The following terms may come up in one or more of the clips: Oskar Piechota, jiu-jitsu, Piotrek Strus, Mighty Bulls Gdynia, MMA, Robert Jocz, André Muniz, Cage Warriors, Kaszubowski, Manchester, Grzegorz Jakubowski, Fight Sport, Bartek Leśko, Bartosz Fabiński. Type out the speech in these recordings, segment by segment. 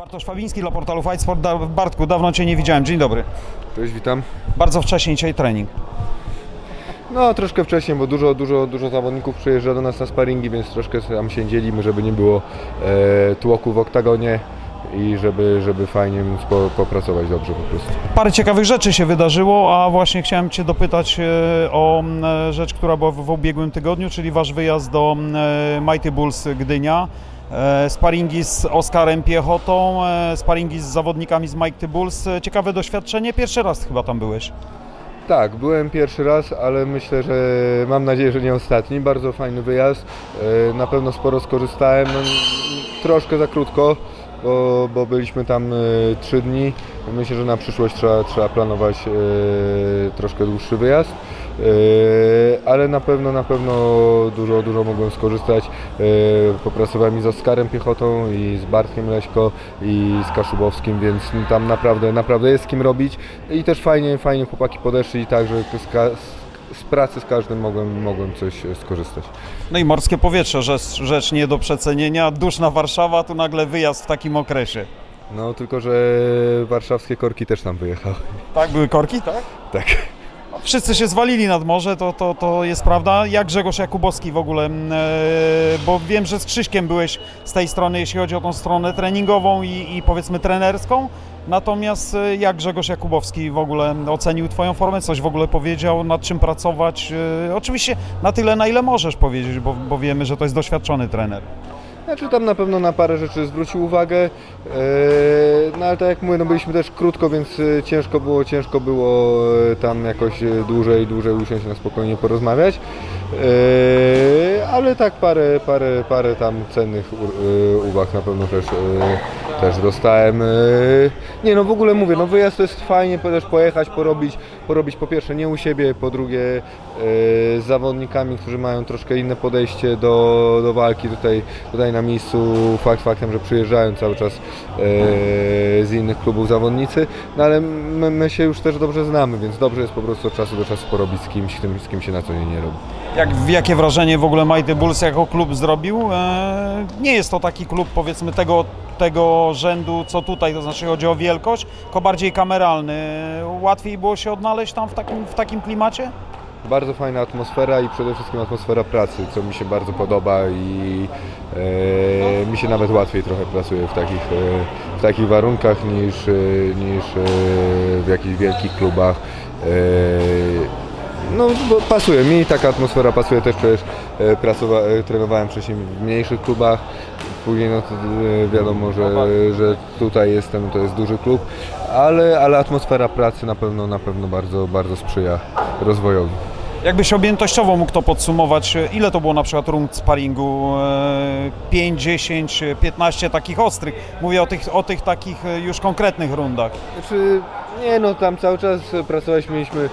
Bartosz Fabiński dla portalu Fight Sport. Bartku, dawno Cię nie widziałem. Dzień dobry. Cześć, witam. Bardzo wcześnie dzisiaj trening. No, troszkę wcześniej, bo dużo zawodników przyjeżdża do nas na sparingi, więc troszkę tam się dzielimy, żeby nie było tłoku w oktagonie i żeby fajnie móc popracować dobrze po prostu. Parę ciekawych rzeczy się wydarzyło, a właśnie chciałem Cię dopytać o rzecz, która była w ubiegłym tygodniu, czyli Wasz wyjazd do Mighty Bulls Gdynia. Sparingi z Oskarem Piechotą, sparingi z zawodnikami z Mighty Bulls. Ciekawe doświadczenie, pierwszy raz chyba tam byłeś. Tak, byłem pierwszy raz, ale myślę, że mam nadzieję, że nie ostatni. Bardzo fajny wyjazd, na pewno sporo skorzystałem, troszkę za krótko, bo byliśmy tam 3 dni. Myślę, że na przyszłość trzeba planować troszkę dłuższy wyjazd, ale na pewno dużo mogłem skorzystać. Popracowałem z Oskarem Piechotą i z Bartkiem Leśko i z Kaszubowskim, więc tam naprawdę jest z kim robić i też fajnie chłopaki podeszli, także z pracy z każdym mogłem coś skorzystać. No i morskie powietrze, rzecz nie do przecenienia. Duszna Warszawa, tu nagle wyjazd w takim okresie. No tylko, że warszawskie korki też tam wyjechały. Tak, były korki, tak? Tak. Wszyscy się zwalili nad morze, to jest prawda. Jak Grzegorz Jakubowski w ogóle, bo wiem, że z Krzyśkiem byłeś z tej strony, jeśli chodzi o tą stronę treningową i powiedzmy trenerską. Natomiast jak Grzegorz Jakubowski w ogóle ocenił Twoją formę, coś w ogóle powiedział, nad czym pracować? Oczywiście na tyle, na ile możesz powiedzieć, bo wiemy, że to jest doświadczony trener. Znaczy tam na pewno na parę rzeczy zwrócił uwagę, no ale tak jak mówię, no byliśmy też krótko, więc ciężko było tam jakoś dłużej usiąść na spokojnie porozmawiać, ale tak parę tam cennych uwag na pewno też dostałem. Nie no, w ogóle mówię, no wyjazd to jest fajnie, też pojechać, porobić po pierwsze nie u siebie, po drugie z zawodnikami, którzy mają troszkę inne podejście do walki tutaj na miejscu, faktem, że przyjeżdżają cały czas z innych klubów zawodnicy, no ale my się już też dobrze znamy, więc dobrze jest po prostu od czasu do czasu porobić z kimś, z kim się na co dzień nie robi. Jakie wrażenie w ogóle Mighty Bulls jako klub zrobił? Nie jest to taki klub, powiedzmy, tego rzędu, co tutaj, to znaczy chodzi o wielkość, tylko bardziej kameralny. Łatwiej było się odnaleźć tam w takim klimacie? Bardzo fajna atmosfera i przede wszystkim atmosfera pracy, co mi się bardzo podoba i mi się nawet łatwiej trochę pracuje w takich warunkach niż w jakichś wielkich klubach. No, bo pasuje mi, taka atmosfera pasuje też, przecież trenowałem wcześniej w mniejszych klubach, później no to wiadomo, że tutaj jestem, to jest duży klub, ale atmosfera pracy na pewno bardzo sprzyja rozwojowi. Jakbyś objętościowo mógł to podsumować, ile to było na przykład rund sparingu? 5, 10, 15 takich ostrych? Mówię o tych takich już konkretnych rundach. Znaczy, nie no, tam cały czas pracowaliśmy, mieliśmy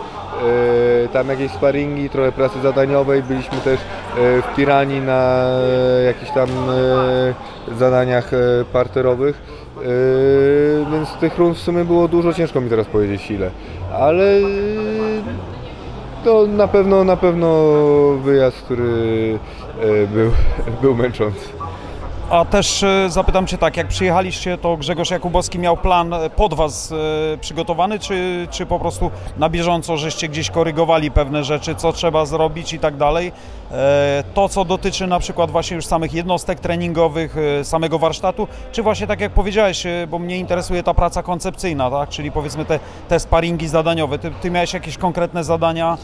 tam jakieś sparingi, trochę pracy zadaniowej, byliśmy też w Piranii na jakichś tam zadaniach parterowych, więc tych rund w sumie było dużo, ciężko mi teraz powiedzieć ile, ale to na pewno wyjazd, który był męczący. A też zapytam Cię tak, jak przyjechaliście, to Grzegorz Jakubowski miał plan pod Was przygotowany, czy po prostu na bieżąco żeście gdzieś korygowali pewne rzeczy, co trzeba zrobić i tak dalej? To, co dotyczy na przykład właśnie już samych jednostek treningowych, samego warsztatu, czy właśnie tak jak powiedziałeś, bo mnie interesuje ta praca koncepcyjna, tak? Czyli powiedzmy te sparingi zadaniowe. Ty miałeś jakieś konkretne zadania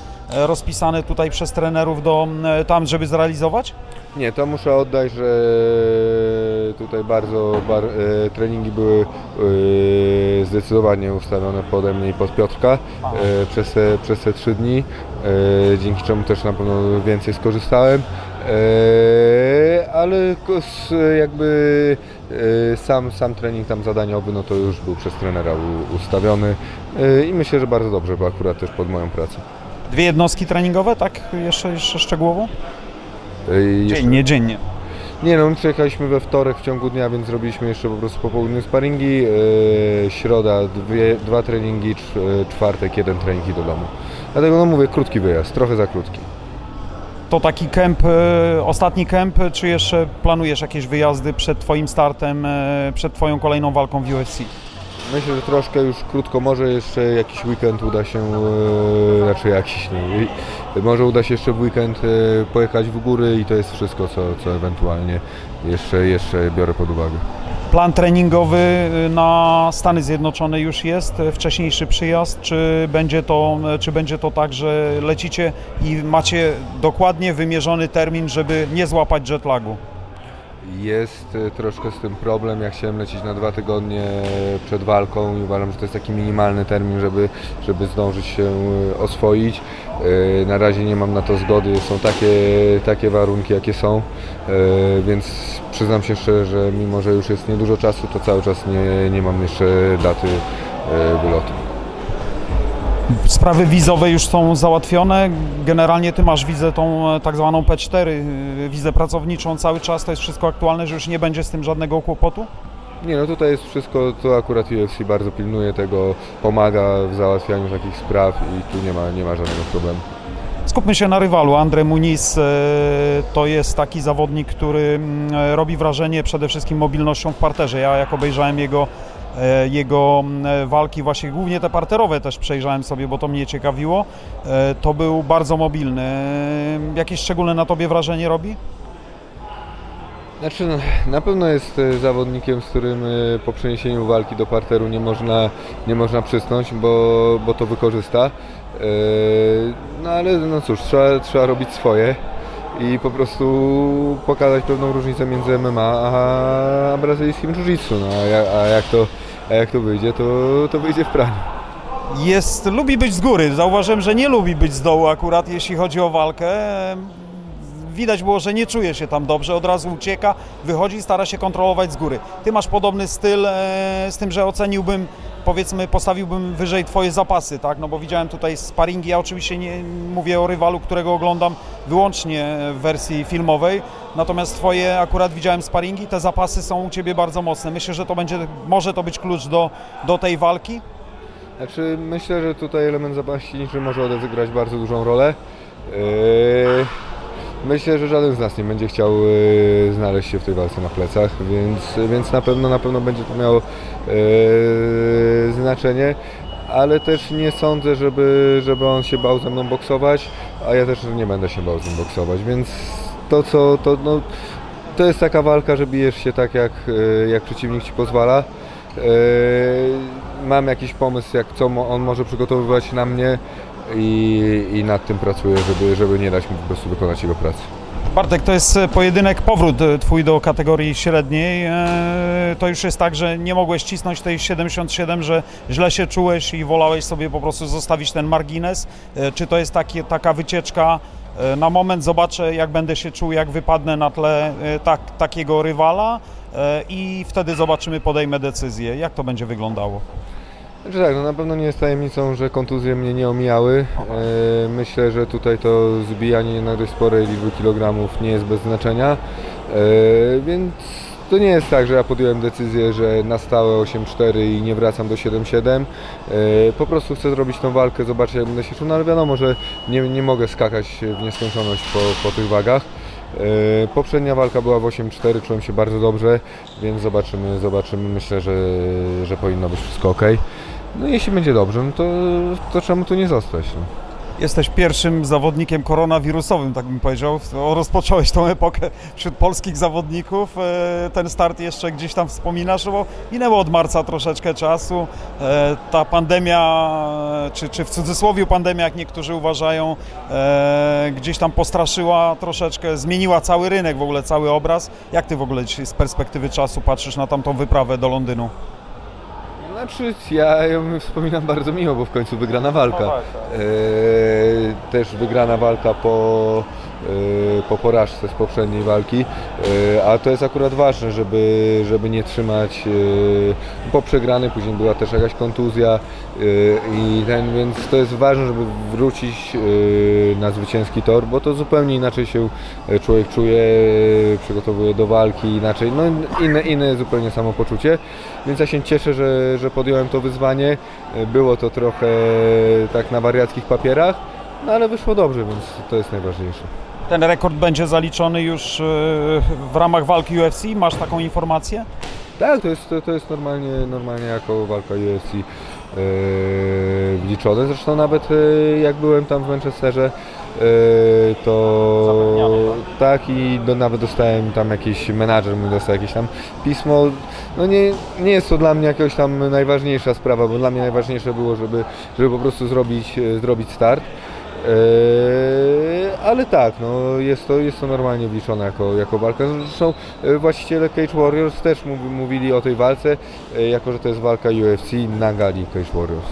rozpisane tutaj przez trenerów tam, żeby zrealizować? Nie, to muszę oddać, że tutaj treningi były zdecydowanie ustawione pode mnie i pod Piotrka przez te 3 dni, dzięki czemu też na pewno więcej skorzystałem, ale jakby sam trening tam zadaniowy, no to już był przez trenera ustawiony i myślę, że bardzo dobrze, bo akurat też pod moją pracę. 2 jednostki treningowe, tak? Jeszcze szczegółowo? Dziennie. Nie no, my przyjechaliśmy we wtorek w ciągu dnia, więc zrobiliśmy jeszcze po prostu po południu sparingi, środa 2 treningi, czwartek 1 trening do domu. Dlatego no mówię, krótki wyjazd, trochę za krótki. To taki kemp, ostatni kemp, czy jeszcze planujesz jakieś wyjazdy przed Twoim startem, przed Twoją kolejną walką w UFC? Myślę, że troszkę już krótko, może jeszcze jakiś weekend uda się, może uda się jeszcze w weekend pojechać w góry i to jest wszystko, co ewentualnie jeszcze biorę pod uwagę. Plan treningowy na Stany Zjednoczone już jest, wcześniejszy przyjazd, czy będzie to tak, że lecicie i macie dokładnie wymierzony termin, żeby nie złapać jetlagu? Jest troszkę z tym problem, ja chciałem lecieć na 2 tygodnie przed walką i uważam, że to jest taki minimalny termin, żeby zdążyć się oswoić. Na razie nie mam na to zgody, są takie warunki, jakie są, więc przyznam się szczerze, że mimo, że już jest niedużo czasu, to cały czas nie mam jeszcze daty wylotu. Sprawy wizowe już są załatwione, generalnie Ty masz wizę tą tak zwaną P4, wizę pracowniczą cały czas, to jest wszystko aktualne, że już nie będzie z tym żadnego kłopotu? Nie, no tutaj jest wszystko, to akurat UFC bardzo pilnuje tego, pomaga w załatwianiu takich spraw i tu nie ma żadnego problemu. Skupmy się na rywalu. André Muniz to jest taki zawodnik, który robi wrażenie przede wszystkim mobilnością w parterze. Ja jak obejrzałem jego walki, właśnie głównie te parterowe też przejrzałem sobie, bo to mnie ciekawiło, to był bardzo mobilny. Jakieś szczególne na Tobie wrażenie robi? Znaczy, na pewno jest zawodnikiem, z którym po przeniesieniu walki do parteru nie można przysnąć, bo to wykorzysta. No ale no cóż, trzeba robić swoje i po prostu pokazać pewną różnicę między MMA a brazylijskim jiu-jitsu. No, a jak to wyjdzie, to wyjdzie w praniu. Lubi być z góry. Zauważyłem, że nie lubi być z dołu akurat, jeśli chodzi o walkę. Widać było, że nie czuje się tam dobrze, od razu ucieka, wychodzi i stara się kontrolować z góry. Ty masz podobny styl, z tym, że oceniłbym, powiedzmy, postawiłbym wyżej Twoje zapasy, tak? No bo widziałem tutaj sparingi, ja oczywiście nie mówię o rywalu, którego oglądam wyłącznie w wersji filmowej, natomiast Twoje akurat widziałem sparingi, te zapasy są u Ciebie bardzo mocne. Myślę, że to może to być klucz do tej walki? Znaczy, myślę, że tutaj element zapaśniczy może odegrać bardzo dużą rolę. Myślę, że żaden z nas nie będzie chciał znaleźć się w tej walce na plecach, więc na pewno będzie to miało znaczenie, ale też nie sądzę, żeby on się bał ze mną boksować, a ja też nie będę się bał z nim boksować, więc to jest taka walka, że bijesz się tak, jak przeciwnik Ci pozwala. Mam jakiś pomysł, co on może przygotowywać na mnie, I nad tym pracuję, żeby nie dać mu po prostu wykonać jego pracy. Bartek, to jest pojedynek, powrót Twój do kategorii średniej. To już jest tak, że nie mogłeś cisnąć tej 77, że źle się czułeś i wolałeś sobie po prostu zostawić ten margines. Czy to jest taka wycieczka na moment, zobaczę jak będę się czuł, jak wypadnę na tle takiego rywala i wtedy zobaczymy, podejmę decyzję. Jak to będzie wyglądało? Znaczy tak, no na pewno nie jest tajemnicą, że kontuzje mnie nie omijały. Myślę, że tutaj to zbijanie na dość sporej liczby kilogramów nie jest bez znaczenia. Więc to nie jest tak, że ja podjąłem decyzję, że na stałe 8,4 i nie wracam do 7,7. Po prostu chcę zrobić tą walkę, zobaczyć jak będę się czuł, no ale wiadomo, że nie mogę skakać w nieskończoność po tych wagach. Poprzednia walka była w 8,4, czułem się bardzo dobrze, więc zobaczymy, myślę, że powinno być wszystko ok. No jeśli będzie dobrze, no to czemu tu nie zostać? No. Jesteś pierwszym zawodnikiem koronawirusowym, tak bym powiedział. Rozpocząłeś tą epokę wśród polskich zawodników. Ten start jeszcze gdzieś tam wspominasz, bo minęło od marca troszeczkę czasu. Ta pandemia, czy w cudzysłowie pandemia, jak niektórzy uważają, gdzieś tam postraszyła troszeczkę, zmieniła cały rynek, w ogóle cały obraz. Jak Ty w ogóle dzisiaj z perspektywy czasu patrzysz na tamtą wyprawę do Londynu? Znaczy, ja ją wspominam bardzo miło, bo w końcu wygrana walka. Też wygrana walka po porażce z poprzedniej walki, a to jest akurat ważne, żeby nie trzymać po przegranej, później była też jakaś kontuzja więc to jest ważne, żeby wrócić na zwycięski tor, bo to zupełnie inaczej się człowiek czuje, przygotowuje do walki, inaczej, no inne zupełnie samopoczucie, więc ja się cieszę, że podjąłem to wyzwanie, było to trochę tak na wariackich papierach, no ale wyszło dobrze, więc to jest najważniejsze. ten rekord będzie zaliczony już w ramach walki UFC? Masz taką informację? Tak, to jest normalnie jako walka UFC wliczone. Zresztą nawet jak byłem tam w Manchesterze, to tak i nawet dostałem tam jakiś menadżer, mój dostał jakieś tam pismo. No nie jest to dla mnie jakaś tam najważniejsza sprawa, bo dla mnie najważniejsze było, żeby po prostu zrobić start. Ale tak, no jest to normalnie wliczone jako walka. Zresztą właściciele Cage Warriors też mówili o tej walce, jako że to jest walka UFC na gali Cage Warriors.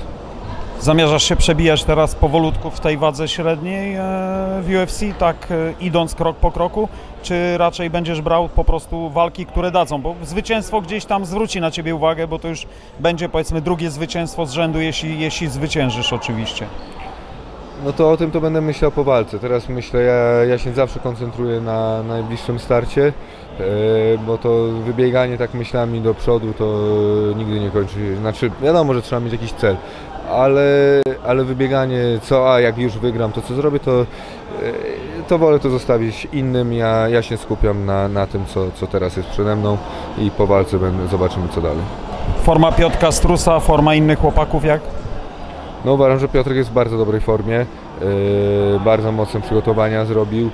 Zamierzasz się przebijać teraz powolutku w tej wadze średniej w UFC, tak idąc krok po kroku, czy raczej będziesz brał po prostu walki, które dadzą? Bo zwycięstwo gdzieś tam zwróci na Ciebie uwagę, bo to już będzie, powiedzmy, drugie zwycięstwo z rzędu, jeśli zwyciężysz oczywiście. No to o tym to będę myślał po walce. Teraz myślę, ja się zawsze koncentruję na najbliższym starcie, bo to wybieganie tak myślami do przodu to nigdy nie kończy się. Znaczy, wiadomo, że trzeba mieć jakiś cel, ale wybieganie, jak już wygram, to co zrobię, to wolę to zostawić innym. Ja się skupiam na tym, co teraz jest przede mną i po walce zobaczymy, co dalej. Forma Piotrka Strusa, forma innych chłopaków jak? No uważam, że Piotrek jest w bardzo dobrej formie, bardzo mocne przygotowania zrobił,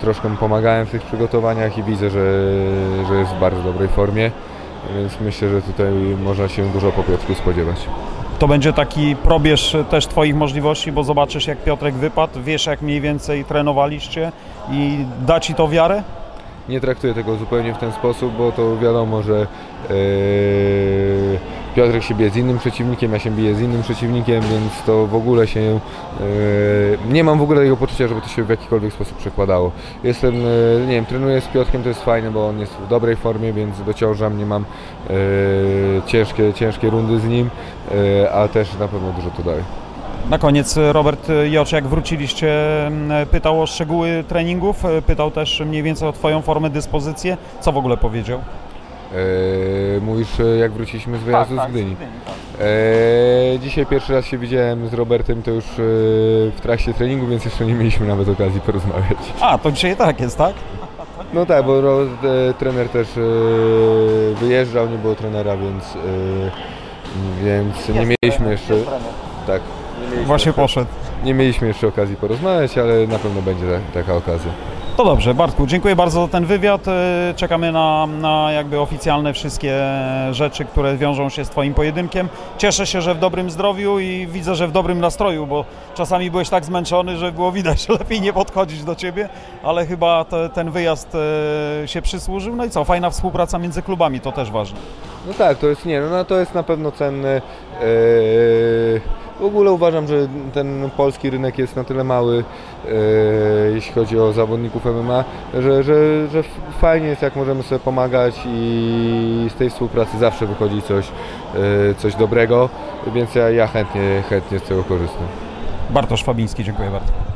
troszkę mu pomagałem w tych przygotowaniach i widzę, że jest w bardzo dobrej formie, więc myślę, że tutaj można się dużo po Piotrku spodziewać. To będzie taki probierz też Twoich możliwości, bo zobaczysz, jak Piotrek wypadł, wiesz, jak mniej więcej trenowaliście i da Ci to wiarę? Nie traktuję tego zupełnie w ten sposób, bo to wiadomo, że Piotrek się bije z innym przeciwnikiem, ja się biję z innym przeciwnikiem, więc to w ogóle się... nie mam w ogóle tego poczucia, żeby to się w jakikolwiek sposób przekładało. Jestem, nie wiem, trenuję z Piotrkiem, to jest fajne, bo on jest w dobrej formie, więc dociążam, nie mam ciężkie rundy z nim, a też na pewno dużo to daje. Na koniec Robert Jocz, jak wróciliście, pytał o szczegóły treningów, pytał też mniej więcej o Twoją formę, dyspozycję. Co w ogóle powiedział? Mówisz, jak wróciliśmy z wyjazdu z Gdyni. Dzisiaj pierwszy raz się widziałem z Robertem, to już w trakcie treningu, więc jeszcze nie mieliśmy nawet okazji porozmawiać. A, to dzisiaj tak jest, tak? No tak, bo trener też wyjeżdżał, nie było trenera, więc nie mieliśmy jeszcze... Tak. Właśnie poszedł. Nie mieliśmy jeszcze okazji porozmawiać, ale na pewno będzie taka okazja. To dobrze, Bartku, dziękuję bardzo za ten wywiad. Czekamy na jakby oficjalne wszystkie rzeczy, które wiążą się z Twoim pojedynkiem. Cieszę się, że w dobrym zdrowiu i widzę, że w dobrym nastroju, bo czasami byłeś tak zmęczony, że było widać, że lepiej nie podchodzić do Ciebie, ale chyba ten wyjazd się przysłużył. No i co, fajna współpraca między klubami, to też ważne. No tak, to jest na pewno cenny. W ogóle uważam, że ten polski rynek jest na tyle mały, jeśli chodzi o zawodników MMA, że fajnie jest, jak możemy sobie pomagać i z tej współpracy zawsze wychodzi coś dobrego, więc ja chętnie z tego korzystam. Bartosz Fabiński, dziękuję bardzo.